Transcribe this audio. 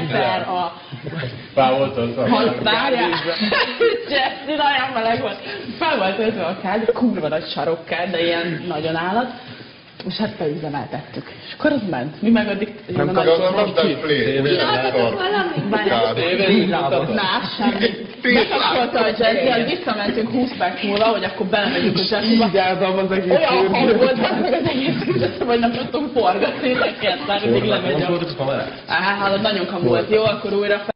ember a... Fel volt az a nagyon meleg volt. Fel volt öltve a kád, kurva nagy sarokkád, de ilyen nagyon állat. És hát beüzemeltettük. És akkor az ment. Mi meg addig... Nem tudom, nem tudod plézni. Kiragadok valamit? Már semmit. Bekapcsolta a jazzját, visszamentünk 20 perc múlva, hogy akkor belemegyünk a jazzba. Olyan hang volt meg az egész, hogy nem tudtunk forgatni. Neked, már mindig lemegy a... Á, hát nagyon kam volt. Jó, akkor újra